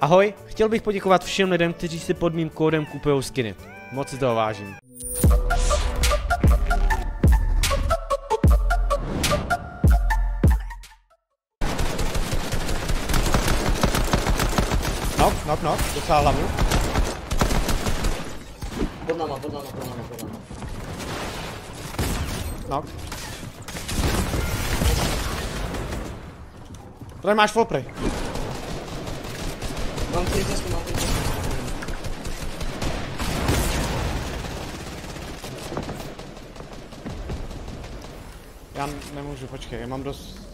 Ahoj, chtěl bych poděkovat všem lidem, kteří si pod mým kódem kupují skiny. Moc si toho vážím. Knock, docela hlavu. Pod náma. Knock. Tady máš volpry. Mám 3 cestu. Já nemůžu, počkej, já mám dost...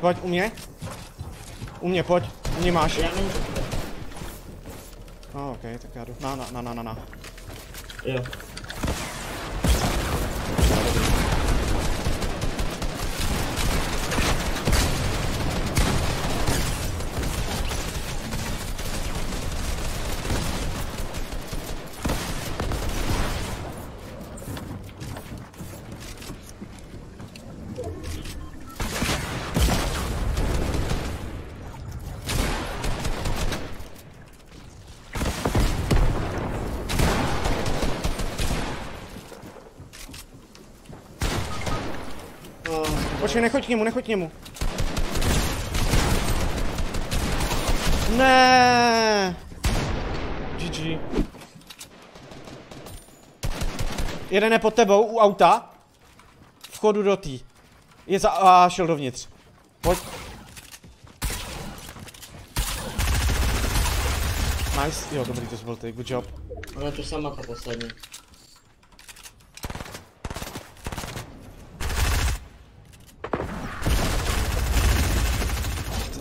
Pojď, u mě. U mě máš. Já nemůžu. No, okej, tak já jdu. Na. Jo. Počkej, nechoď k němu. Ne. GG. Jeden je pod tebou u auta. Vchodu do tý. A šel dovnitř. Pojď. Nice, jo, dobrý, to byl ty, good job. Ona tu sama ta poslední.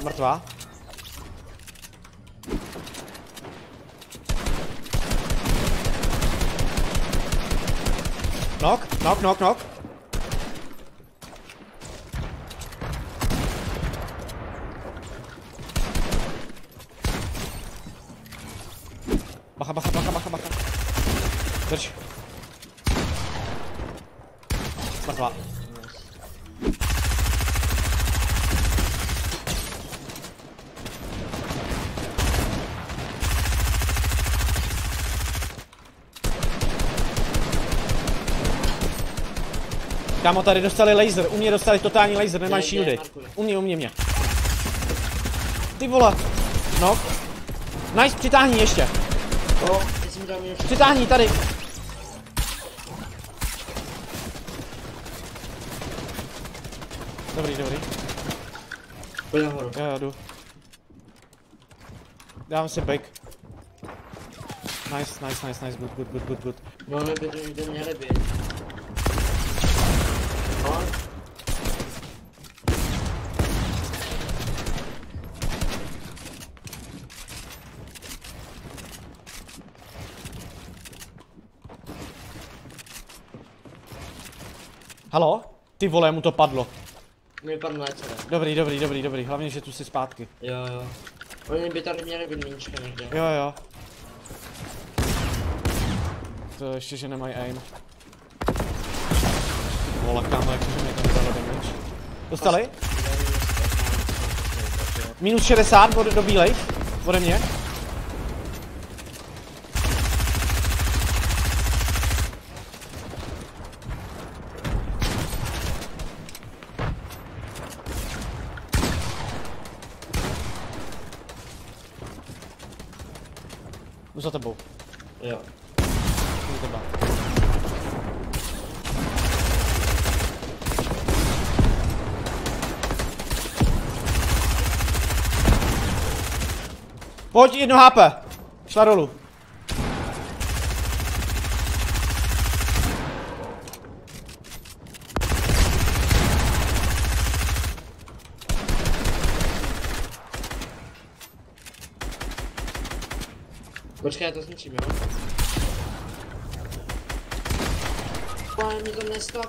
Mrtvá. Knock. Bacha. Drž. Mrtvá. Kámo, tady dostali laser, u mě dostali totální laser, nemají shieldy. U mě. Ty vole. No. Nice, přitáhni ještě. Přitáhni tady. Dobrý. Pojď nahoru. Já jdu. Dám si back. Nice, good. No, nebyl. Haló? Ty vole, mu to padlo. Mně padlo na celé. Dobrý, hlavně, že tu jsi zpátky. Jo. Oni by tady měli být míníčka někde. Jo. To ještě, že nemají aim. Vole, kámo, jak můžeme tam dát damage. Dostali? Minus 60 do bílejch, ode mě. Jdu za tebou. Jo. Pojď, 1 HP. Šla dolů. Počkej, já to zničím, jo? Pane, mi to nestaví.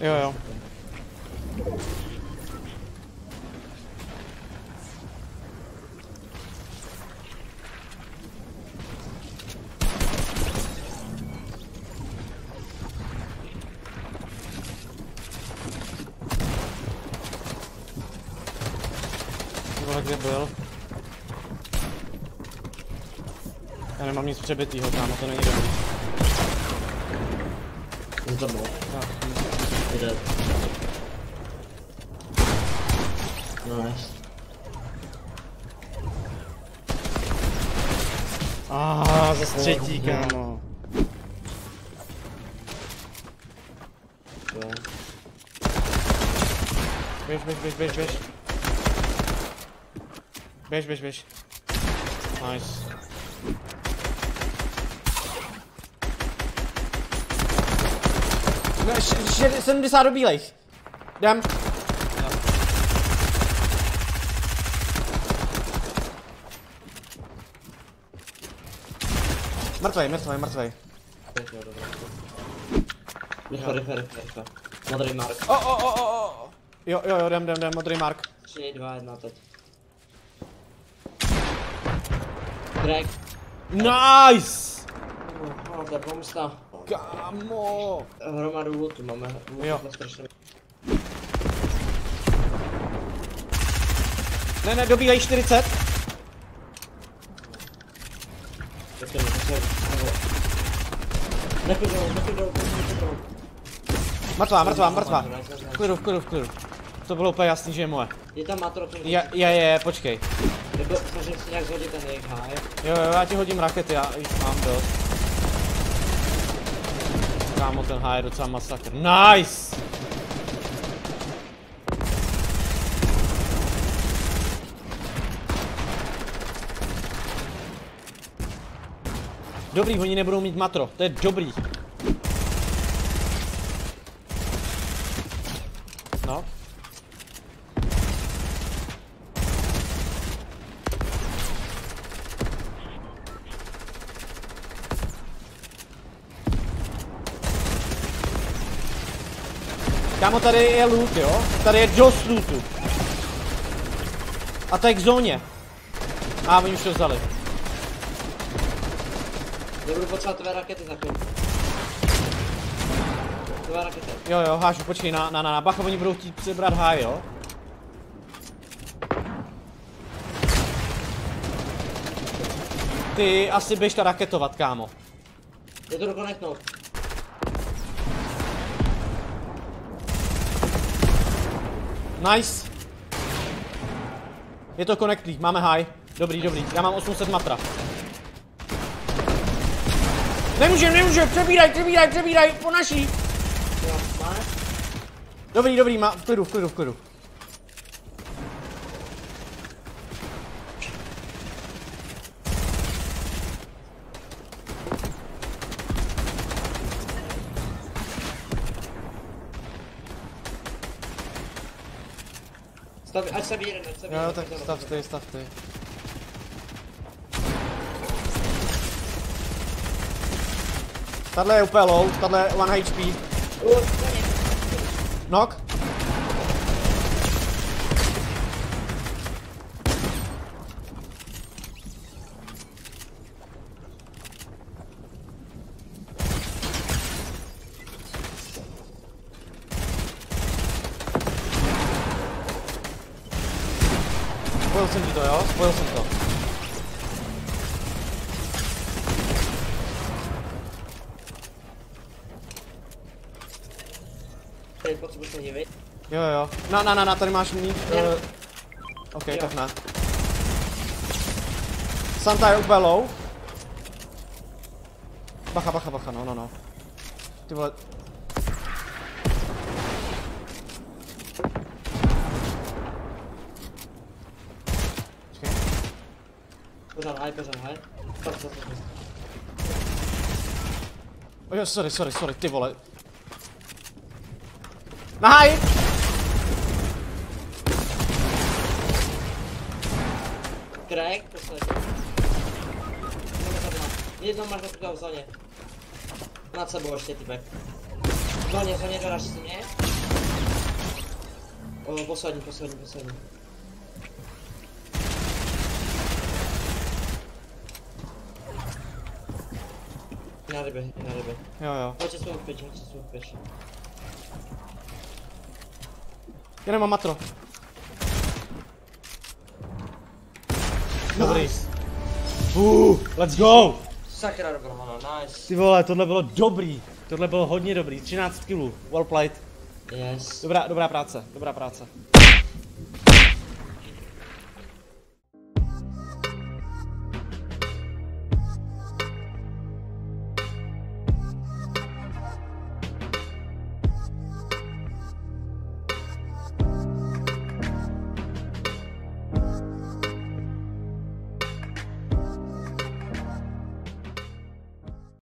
Jo, jo. Kde byl? Já nemám nic přebitýho, kámo, to není dobrý. Nic to bylo. Tak. Nice. Ah, zase třetí, kámo. Běž, běž, běž, běž, běž. Běž, běž, běž. Nice. No, 70 do bílejch. Jdem. Mrtvej, mrtvej, mrtvej. Rychle, rychle, rychle. Modrý mark. O. Jo, jo, jo, jdem, jdem, jdem, modrý mark. 3, 2, 1, teď. Drag. Nice! Oh, to je pomsta. Kámo! Hromadu lootu máme, lootu strašně. Ne, ne, dobílej 40. Neklidou. Mrtvá. V klidu. To bylo úplně jasný, že je moje. Je tam matro, který... Je, počkej. Nebyl, snažím si nějak zhodit ten jejich háj. Jo, já ti hodím rakety, já jich mám dost. Kámo, ten H je docela masakr. Nice! Dobrý, oni nebudou mít matro, to je dobrý. No. Kámo, tady je loot, jo? Tady je dost lootu. A to je k zóně. A oni už to vzali. Já budu potřebovat tvé rakety za chvíli. Tvé rakety. Jo, hážu, počkej, na bacha, oni budou chtít přebrat high, jo? Ty asi běž ta raketovat, kámo. Je to dokonectnout. Nice. Je to konektlík, máme high. Dobrý, já mám 800 matra. Nemůžem, přebíraj, po naší. Dobrý, má, v klidu. Ať se vyjde, Jo, tak stav ty. Tadle je úplně low, tadle je 1 HP. Knock. Spojil jsem to. Tady potřebuji se divit. Jo, jo. Na, tady máš mít. OK, jo. Tak ne. Santa je úplně low. Bacha, no. Ty vole. Pořád haj. Ojo, sorry, ty vole. Na haj! Crack, poslední. Jednou máš například v zóně. Nad sebou ještě typek. V zóně, doráž si mě. O, poslední. Na rybě. Jo. Hoď se spolu pěč. Já nemám matro. Dobrý. Nice. Let's go! Sakra dobromano, nice. Ty vole, tohle bylo dobrý. Tohle bylo hodně dobrý, 13 kg. Well played. Yes. Dobrá práce.